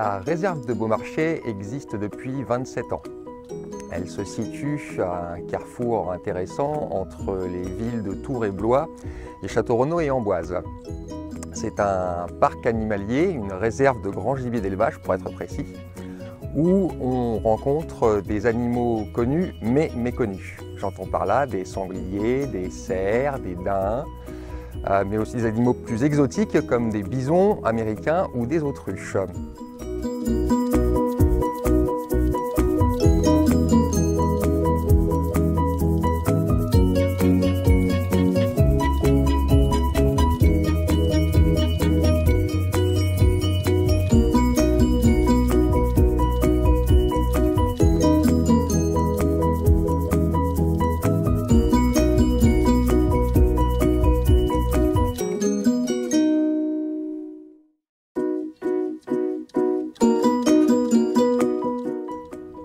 La réserve de Beaumarchais existe depuis 27 ans. Elle se situe à un carrefour intéressant entre les villes de Tours et Blois, et Château-Renault et Amboise. C'est un parc animalier, une réserve de grands gibiers d'élevage pour être précis, où on rencontre des animaux connus mais méconnus. J'entends par là des sangliers, des cerfs, des daims, mais aussi des animaux plus exotiques comme des bisons américains ou des autruches.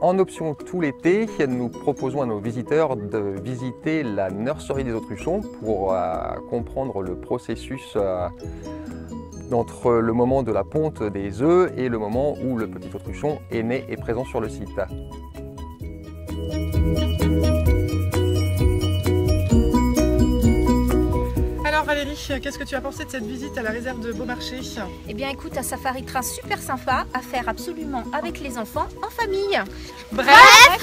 En option tout l'été, nous proposons à nos visiteurs de visiter la nurserie des autruchons pour comprendre le processus entre le moment de la ponte des œufs et le moment où le petit autruchon est né et présent sur le site. Alors Valérie, qu'est-ce que tu as pensé de cette visite à la réserve de Beaumarchais? Eh bien écoute, un Safari Train super sympa à faire absolument avec les enfants en famille. Bref,